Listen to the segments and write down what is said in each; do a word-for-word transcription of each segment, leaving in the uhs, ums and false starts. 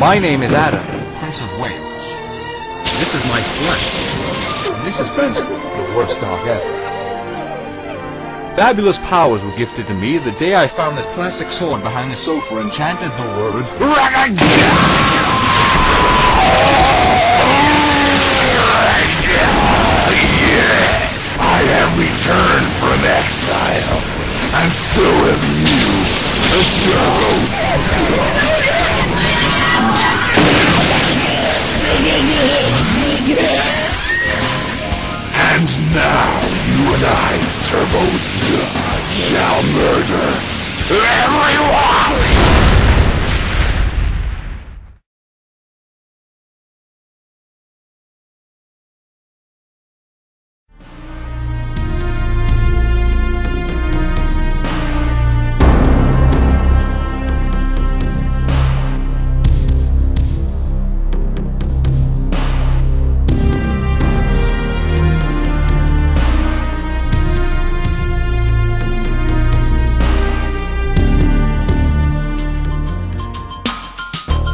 My name is Adam, Prince of Wales. This is my flight. This is Prince, the worst dog ever. Fabulous powers were gifted to me the day I found this plastic sword behind the sofa and chanted the words, "Yes, I have returned from exile. And so have you, the Pharaoh. And now you and I, Turbo, shall murder everyone!"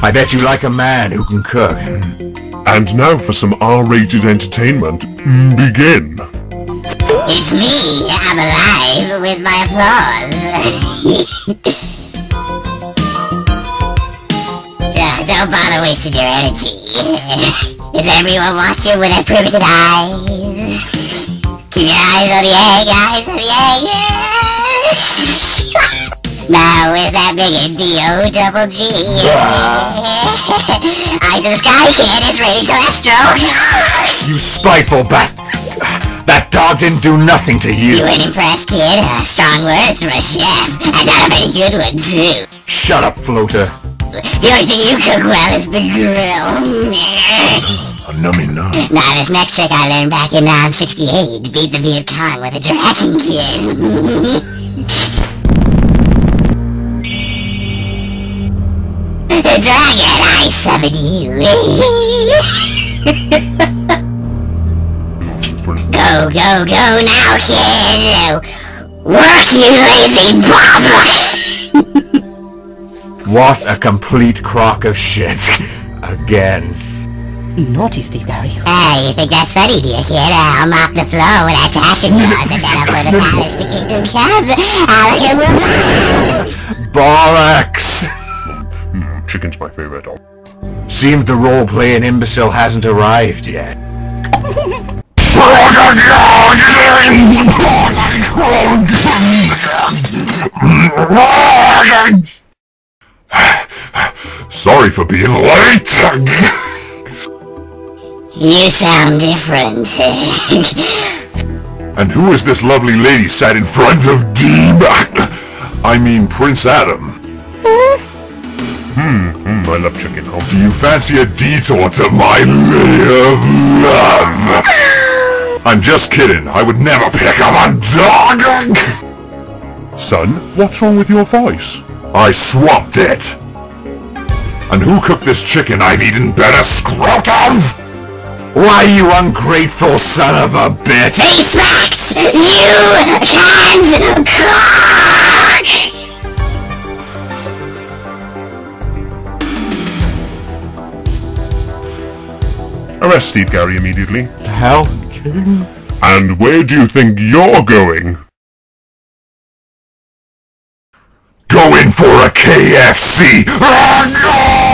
I bet you like a man who can cook. And now for some R rated entertainment. Begin! It's me, I'm alive, with my applause. uh, don't bother wasting your energy. Is everyone watching with their primitive eyes? Keep your eyes on the egg, eyes on the egg! Now where's that big D O double G? Eyes in the sky kid is raiding cholesterol! You spiteful bat! That dog didn't do nothing to you! You weren't impressed, kid. Uh, strong words from a chef. And not a very good one, too. Shut up, floater. The only thing you cook well is the grill. Nummy num. Now this next trick I learned back in nineteen sixty-eight. Beat the Viet Cong with a dragon, kid. Dragon, I summon you. Go, go, go now, kiddo. Work, you lazy bum. What a complete crock of shit. Again. Naughty, Steve Gary. Ah, you think that's funny, dear kid? I'll mop the floor with that passion blood, and then I'll put the palace to kingdom come. I'll give bollocks. Chicken's my favorite dog. Seems the role-playing imbecile hasn't arrived yet. Sorry for being late! You sound different. And who is this lovely lady sat in front of D-Back? I mean Prince Adam. Hmm, mm, I love chicken. Oh, do you fancy a detour to my lair of love? I'm just kidding. I would never pick up a dog! Son, what's wrong with your voice? I swapped it! And who cooked this chicken I've eaten better scrotums? Why, you ungrateful son of a bitch! Hey, Smacks! You can cook! Arrest Steve Gary immediately. The hell? King? And where do you think you're going? Going for a K F C! Oh, no!